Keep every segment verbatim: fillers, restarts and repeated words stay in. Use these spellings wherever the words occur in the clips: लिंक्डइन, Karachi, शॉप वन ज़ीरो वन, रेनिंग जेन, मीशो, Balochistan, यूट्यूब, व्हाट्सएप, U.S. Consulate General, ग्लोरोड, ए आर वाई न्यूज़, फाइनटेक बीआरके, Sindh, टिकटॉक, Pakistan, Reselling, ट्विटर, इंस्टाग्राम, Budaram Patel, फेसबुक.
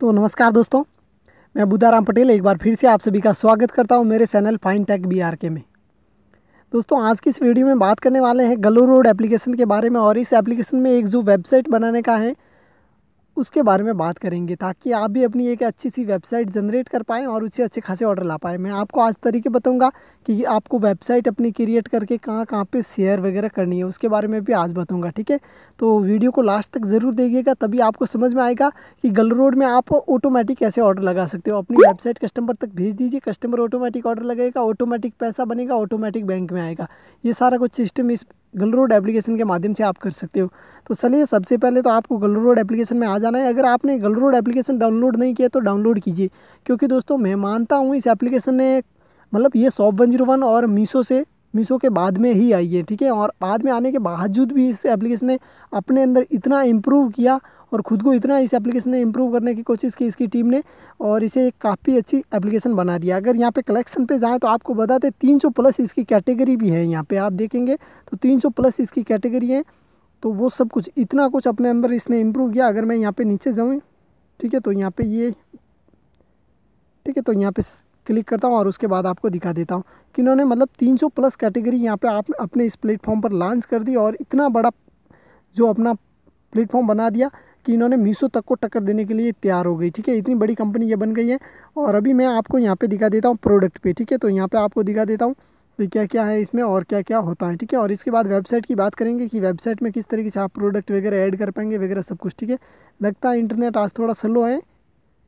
तो नमस्कार दोस्तों, मैं बुदाराम पटेल एक बार फिर से आप सभी का स्वागत करता हूं मेरे चैनल फाइनटेक बीआरके में। दोस्तों आज की इस वीडियो में बात करने वाले हैं ग्लोरोड एप्लीकेशन के बारे में और इस एप्लीकेशन में एक जो वेबसाइट बनाने का है उसके बारे में बात करेंगे, ताकि आप भी अपनी एक अच्छी सी वेबसाइट जनरेट कर पाएँ और उससे अच्छे खासे ऑर्डर ला पाएँ। मैं आपको आज तरीके बताऊँगा कि आपको वेबसाइट अपनी क्रिएट करके कहाँ कहाँ पे शेयर वगैरह करनी है, उसके बारे में भी आज बताऊँगा। ठीक है, तो वीडियो को लास्ट तक ज़रूर देखिएगा, तभी आपको समझ में आएगा कि ग्लोरोड में आप ऑटोमेटिक कैसे ऑर्डर लगा सकते हो। अपनी वेबसाइट कस्टमर तक भेज दीजिए, कस्टमर ऑटोमेटिक ऑर्डर लगेगा, ऑटोमेटिक पैसा बनेगा, ऑटोमेटिक बैंक में आएगा। ये सारा कुछ सिस्टम इस ग्लोरोड एप्लीकेशन के माध्यम से आप कर सकते हो। तो चलिए, सबसे पहले तो आपको ग्लोरोड एप्लीकेशन में आ जाना है। अगर आपने ग्लोरोड एप्लीकेशन डाउनलोड नहीं किया तो डाउनलोड कीजिए, क्योंकि दोस्तों मैं मानता हूँ इस एप्लीकेशन ने मतलब ये शॉप वन ज़ीरो वन और मीशो से मीशो के बाद में ही आई है। ठीक है, और बाद में आने के बावजूद भी इस एप्लीकेशन ने अपने अंदर इतना इम्प्रूव किया और ख़ुद को इतना इस एप्लीकेशन ने इम्प्रूव करने की कोशिश की इसकी टीम ने, और इसे एक काफ़ी अच्छी एप्लीकेशन बना दिया। अगर यहाँ पे कलेक्शन पे जाएँ तो आपको बताते तीन सौ प्लस इसकी कैटेगरी भी है। यहाँ पे आप देखेंगे तो तीन सौ प्लस इसकी कैटेगरी है, तो वो सब कुछ इतना कुछ अपने अंदर इसने इम्प्रूव किया। अगर मैं यहाँ पर नीचे जाऊँ, ठीक है, तो यहाँ पर ये ठीक है, तो यहाँ पर क्लिक करता हूँ और उसके बाद आपको दिखा देता हूँ कि इन्होंने मतलब तीन सौ प्लस कैटेगरी यहाँ पे आप अपने इस प्लेटफॉर्म पर लॉन्च कर दी और इतना बड़ा जो अपना प्लेटफॉर्म बना दिया कि इन्होंने मीशो तक को टक्कर देने के लिए तैयार हो गई। ठीक है, इतनी बड़ी कंपनी ये बन गई है। और अभी मैं आपको यहाँ पे दिखा देता हूँ प्रोडक्ट पे। ठीक है, तो यहाँ पर आपको दिखा देता हूँ कि क्या क्या है इसमें और क्या क्या होता है। ठीक है, और इसके बाद वेबसाइट की बात करेंगे कि वेबसाइट में किस तरीके से आप प्रोडक्ट वगैरह ऐड कर पाएंगे वगैरह सब कुछ। ठीक है, लगता है इंटरनेट आज थोड़ा स्लो है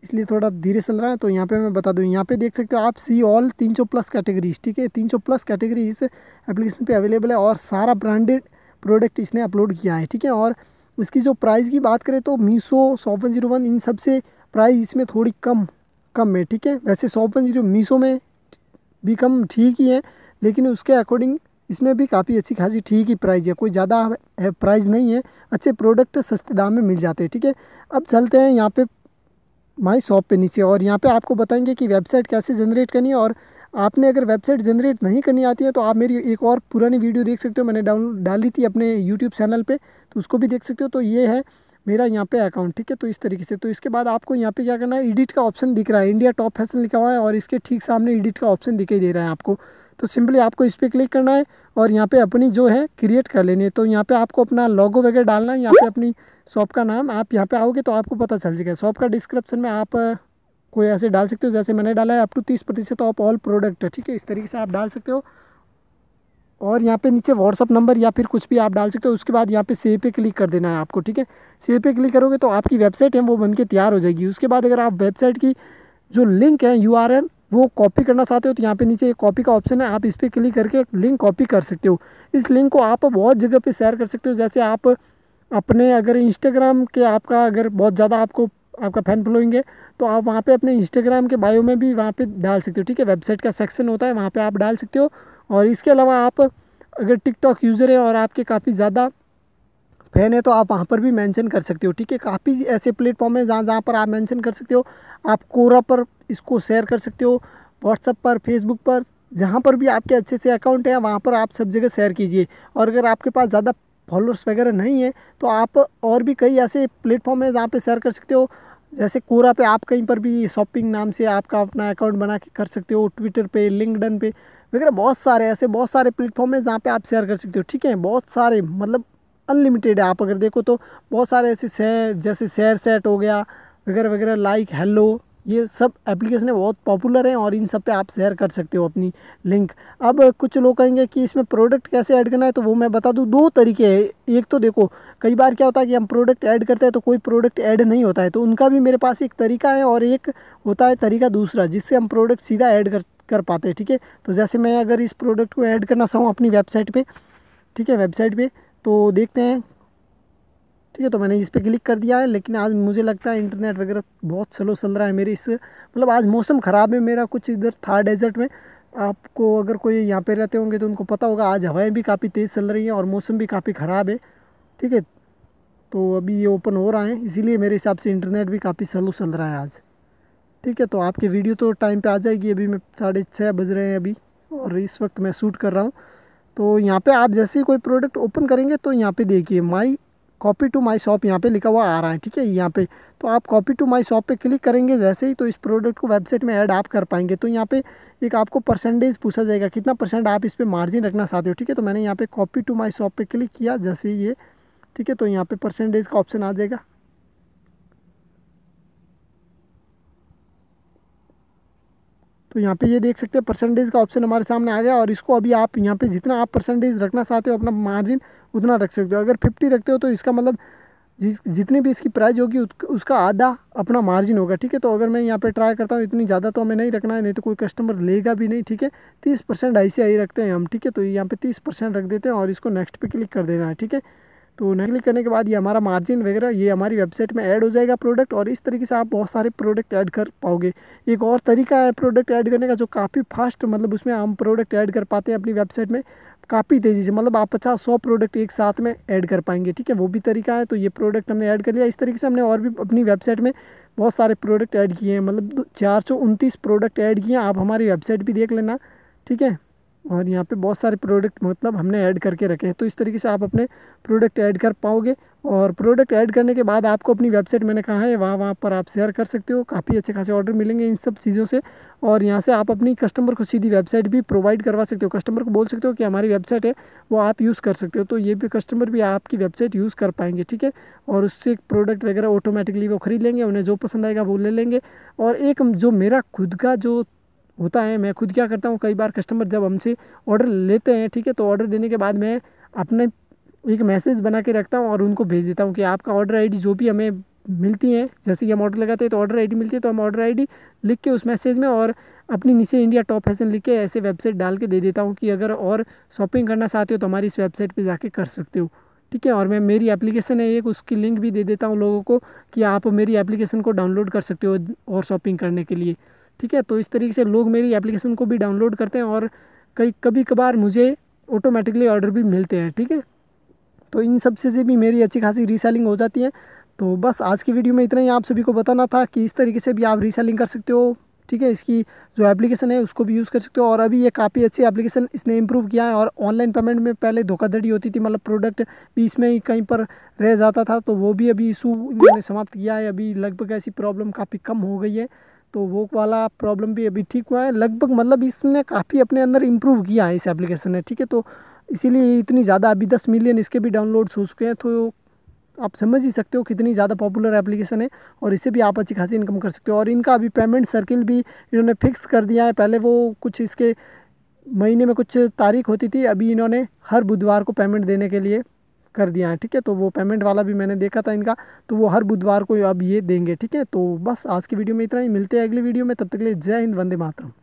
इसलिए थोड़ा धीरे चल रहा है। तो यहाँ पे मैं बता दूँ, यहाँ पे देख सकते हो आप सी ऑल तीन सौ प्लस कैटेगरीज। ठीक है, तीन सौ प्लस कैटेगरी इस एप्लीकेशन पे अवेलेबल है और सारा ब्रांडेड प्रोडक्ट इसने अपलोड किया है। ठीक है, और इसकी जो प्राइस की बात करें तो मीशो, शॉप वन ज़ीरो वन इन सब से प्राइस इसमें थोड़ी कम कम है। ठीक है, वैसे शॉप वन ज़ीरो वन मीशो में भी कम ठीक ही है, लेकिन उसके अकॉर्डिंग इसमें भी काफ़ी अच्छी खासी ठीक ही प्राइस है, कोई ज़्यादा प्राइस नहीं है, अच्छे प्रोडक्ट सस्ते दाम में मिल जाते हैं। ठीक है, अब चलते हैं यहाँ पर माई शॉप पे नीचे, और यहाँ पे आपको बताएंगे कि वेबसाइट कैसे जनरेट करनी है। और आपने अगर वेबसाइट जनरेट नहीं करनी आती है तो आप मेरी एक और पुरानी वीडियो देख सकते हो, मैंने डाउन डाली थी अपने यूट्यूब चैनल पे, तो उसको भी देख सकते हो। तो ये है मेरा यहाँ पे अकाउंट। ठीक है, तो इस तरीके से। तो इसके बाद आपको यहाँ पे क्या करना है, एडिट का ऑप्शन दिख रहा है, इंडिया टॉप फैशन लिखा हुआ है और इसके ठीक सामने एडिट का ऑप्शन दिखाई दे रहा है आपको। तो सिंपली आपको इस पर क्लिक करना है और यहाँ पे अपनी जो है क्रिएट कर लेनी है। तो यहाँ पे आपको अपना लोगो वगैरह डालना है, यहाँ पे अपनी शॉप का नाम आप यहाँ पे आओगे तो आपको पता चल जाएगा। शॉप का डिस्क्रिप्शन में आप कोई ऐसे डाल सकते हो जैसे मैंने डाला है, अप टू तीस प्रतिशत ऑफ ऑल प्रोडक्ट। ठीक है, इस तरीके से आप डाल सकते हो। और यहाँ पे नीचे व्हाट्सअप नंबर या फिर कुछ भी आप डाल सकते हो। उसके बाद यहाँ पे सेव पे क्लिक कर देना है आपको। ठीक है, सेव पे क्लिक करोगे तो आपकी वेबसाइट है वो बन के तैयार हो जाएगी। उसके बाद अगर आप वेबसाइट की जो लिंक है यू आर एल वो कॉपी करना चाहते हो तो यहाँ पे नीचे एक कॉपी का ऑप्शन है, आप इस पर क्लिक करके लिंक कॉपी कर सकते हो। इस लिंक को आप बहुत जगह पे शेयर कर सकते हो, जैसे आप अपने अगर इंस्टाग्राम के आपका अगर बहुत ज़्यादा आपको आपका फैन फॉलोइंग है तो आप वहाँ पे अपने इंस्टाग्राम के बायो में भी वहाँ पे डाल सकते हो। ठीक है, वेबसाइट का सेक्शन होता है वहाँ पर आप डाल सकते हो। और इसके अलावा आप अगर टिकटॉक यूज़र है और आपके काफ़ी ज़्यादा फैन है तो आप वहाँ पर भी मेंशन कर सकते हो। ठीक है, काफ़ी ऐसे प्लेटफॉर्म है जहाँ जहाँ पर आप मेंशन कर सकते हो। आप कोरा पर इसको शेयर कर सकते हो, व्हाट्सएप पर, फेसबुक पर, जहाँ पर भी आपके अच्छे से अकाउंट हैं वहाँ पर आप सब जगह शेयर कीजिए। और अगर आपके पास ज़्यादा फॉलोअर्स वगैरह नहीं है तो आप और भी कई ऐसे प्लेटफॉर्म है जहाँ पर शेयर कर सकते हो, जैसे कोरा पे आप कहीं पर भी शॉपिंग नाम से आपका अपना अकाउंट बना के कर सकते हो, ट्विटर पे, लिंक्डइन पे वगैरह बहुत सारे ऐसे बहुत सारे प्लेटफॉर्म है जहाँ पे आप शेयर कर सकते हो। ठीक है, बहुत सारे मतलब अनलिमिटेड है। आप अगर देखो तो बहुत सारे ऐसे शेयर जैसे शेयर सेट हो गया वगैरह वगैरह, लाइक, हेलो, ये सब एप्लीकेशन है बहुत पॉपुलर हैं और इन सब पे आप शेयर कर सकते हो अपनी लिंक। अब कुछ लोग कहेंगे कि इसमें प्रोडक्ट कैसे ऐड करना है, तो वो मैं बता दूँ, दो तरीके हैं। एक तो देखो कई बार क्या होता है कि हम प्रोडक्ट ऐड करते हैं तो कोई प्रोडक्ट ऐड नहीं होता है, तो उनका भी मेरे पास एक तरीका है और एक होता है तरीका दूसरा जिससे हम प्रोडक्ट सीधा ऐड कर, कर पाते हैं। ठीक है, तो जैसे मैं अगर इस प्रोडक्ट को ऐड करना चाहूँ अपनी वेबसाइट पर, ठीक है, वेबसाइट पर तो देखते हैं। ठीक है, तो मैंने इस पर क्लिक कर दिया है, लेकिन आज मुझे लगता है इंटरनेट वगैरह बहुत स्लो चल रहा है मेरे इस मतलब आज मौसम ख़राब है मेरा कुछ इधर था डेजर्ट में। आपको अगर कोई यहाँ पे रहते होंगे तो उनको पता होगा आज हवाएं भी काफ़ी तेज़ चल रही हैं और मौसम भी काफ़ी ख़राब है। ठीक है, तो अभी ये ओपन हो रहा है, इसीलिए मेरे हिसाब से इंटरनेट भी काफ़ी स्लो चल रहा है आज। ठीक है, तो आपकी वीडियो तो टाइम पर आ जाएगी। अभी मैं साढ़े छः बज रहे हैं अभी और इस वक्त मैं शूट कर रहा हूँ। तो यहाँ पर आप जैसे ही कोई प्रोडक्ट ओपन करेंगे तो यहाँ पर देखिए my copy to my shop यहाँ पे लिखा हुआ आ रहा है, ठीक है। यहाँ पे तो आप कॉपी टू माई शॉप पे क्लिक करेंगे जैसे ही, तो इस प्रोडक्ट को वेबसाइट में ऐड आप कर पाएंगे। तो यहाँ पे एक आपको परसेंटेज पूछा जाएगा, कितना परसेंट आप इस पर मार्जिन रखना चाहते हो, ठीक है। तो मैंने यहाँ पे कॉपी टू माई शॉप पे क्लिक किया जैसे ही ये, ठीक है। तो यहाँ पे परसेंटेज का ऑप्शन आ जाएगा। तो यहाँ पे ये देख सकते हैं परसेंटेज का ऑप्शन हमारे सामने आ गया, और इसको अभी आप यहाँ पे जितना आप परसेंटेज रखना चाहते हो अपना मार्जिन उतना रख सकते हो। अगर पचास रखते हो तो इसका मतलब जिस जितनी भी इसकी प्राइस होगी उसका आधा अपना मार्जिन होगा, ठीक है। तो अगर मैं यहाँ पे ट्राई करता हूँ, इतनी ज़्यादा तो हमें नहीं रखना है, नहीं तो कोई कस्टमर लेगा भी नहीं, ठीक है। तीस परसेंट ऐसे ही रखते हैं हम, ठीक है। तो यहाँ पर तीस परसेंट रख देते हैं और इसको नेक्स्ट पर क्लिक कर देना है, ठीक है। तो नेक्स्ट क्लिक करने के बाद ये हमारा मार्जिन वगैरह ये हमारी वेबसाइट में ऐड हो जाएगा प्रोडक्ट, और इस तरीके से आप बहुत सारे प्रोडक्ट ऐड कर पाओगे। एक और तरीका है प्रोडक्ट ऐड करने का जो काफ़ी फास्ट, मतलब उसमें हम प्रोडक्ट ऐड कर पाते हैं अपनी वेबसाइट में काफ़ी तेज़ी से, मतलब आप पचास सौ प्रोडक्ट एक साथ में ऐड कर पाएंगे, ठीक है। वो भी तरीका है। तो ये प्रोडक्ट हमने ऐड कर लिया। इस तरीके से हमने और भी अपनी वेबसाइट में बहुत सारे प्रोडक्ट ऐड किए हैं, मतलब चार सौ उनतीस प्रोडक्ट ऐड किए हैं। आप हमारी वेबसाइट भी देख लेना, ठीक है। और यहाँ पे बहुत सारे प्रोडक्ट मतलब हमने ऐड करके रखे हैं। तो इस तरीके से आप अपने प्रोडक्ट ऐड कर पाओगे, और प्रोडक्ट ऐड करने के बाद आपको अपनी वेबसाइट मैंने कहा है वहाँ वहाँ पर आप शेयर कर सकते हो, काफ़ी अच्छे खासे ऑर्डर मिलेंगे इन सब चीज़ों से। और यहाँ से आप अपनी कस्टमर को सीधी वेबसाइट भी प्रोवाइड करवा सकते हो, कस्टमर को बोल सकते हो कि हमारी वेबसाइट है वो आप यूज़ कर सकते हो, तो ये भी कस्टमर भी आपकी वेबसाइट यूज़ कर पाएंगे, ठीक है। और उससे प्रोडक्ट वगैरह ऑटोमेटिकली वो खरीद लेंगे, उन्हें जो पसंद आएगा वो ले लेंगे। और एक जो मेरा खुद का जो होता है, मैं खुद क्या करता हूँ, कई बार कस्टमर जब हमसे ऑर्डर लेते हैं, ठीक है, तो ऑर्डर देने के बाद मैं अपने एक मैसेज बना के रखता हूँ और उनको भेज देता हूँ कि आपका ऑर्डर आईडी जो भी हमें मिलती है, जैसे कि हम ऑर्डर लगाते हैं तो ऑर्डर आईडी मिलती है, तो हम ऑर्डर आईडी लिख के उस मैसेज में और अपनी नीचे इंडिया टॉप फैशन लिख के ऐसे वेबसाइट डाल के दे देता हूँ कि अगर और शॉपिंग करना चाहते हो तो हमारी इस वेबसाइट पर जाके कर सकते हो, ठीक है। और मैं मेरी एप्लीकेशन है एक, उसकी लिंक भी दे देता हूँ लोगों को कि आप मेरी एप्लीकेशन को डाउनलोड कर सकते हो और शॉपिंग करने के लिए, ठीक है। तो इस तरीके से लोग मेरी एप्लीकेशन को भी डाउनलोड करते हैं, और कई कभी कभार मुझे ऑटोमेटिकली ऑर्डर भी मिलते हैं, ठीक है। तो इन सब से भी मेरी अच्छी खासी रीसेलिंग हो जाती है। तो बस आज की वीडियो में इतना ही आप सभी को बताना था कि इस तरीके से भी आप रीसेलिंग कर सकते हो, ठीक है। इसकी जो एप्लीकेशन है उसको भी यूज़ कर सकते हो, और अभी ये काफ़ी अच्छी एप्लीकेशन इसने इंप्रूव किया है। और ऑनलाइन पेमेंट में पहले धोखाधड़ी होती थी, मतलब प्रोडक्ट भी इसमें ही कहीं पर रह जाता था, तो वो भी अभी इशू इन्होंने समाप्त किया है। अभी लगभग ऐसी प्रॉब्लम काफ़ी कम हो गई है, तो वो वाला प्रॉब्लम भी अभी ठीक हुआ है लगभग, मतलब इसने काफ़ी अपने अंदर इम्प्रूव किया है इस एप्लीकेशन ने, ठीक है। तो इसीलिए इतनी ज़्यादा अभी दस मिलियन इसके भी डाउनलोड्स हो चुके हैं, तो आप समझ ही सकते हो कितनी ज़्यादा पॉपुलर एप्लीकेशन है, और इससे भी आप अच्छी खासी इनकम कर सकते हो। और इनका अभी पेमेंट सर्किल भी इन्होंने फिक्स कर दिया है, पहले वो कुछ इसके महीने में कुछ तारीख होती थी, अभी इन्होंने हर बुधवार को पेमेंट देने के लिए कर दिया है, ठीक है। तो वो पेमेंट वाला भी मैंने देखा था इनका, तो वो हर बुधवार को अब ये देंगे, ठीक है। तो बस आज की वीडियो में इतना ही, मिलते हैं अगली वीडियो में, तब तक के लिए जय हिंद, वंदे मातरम।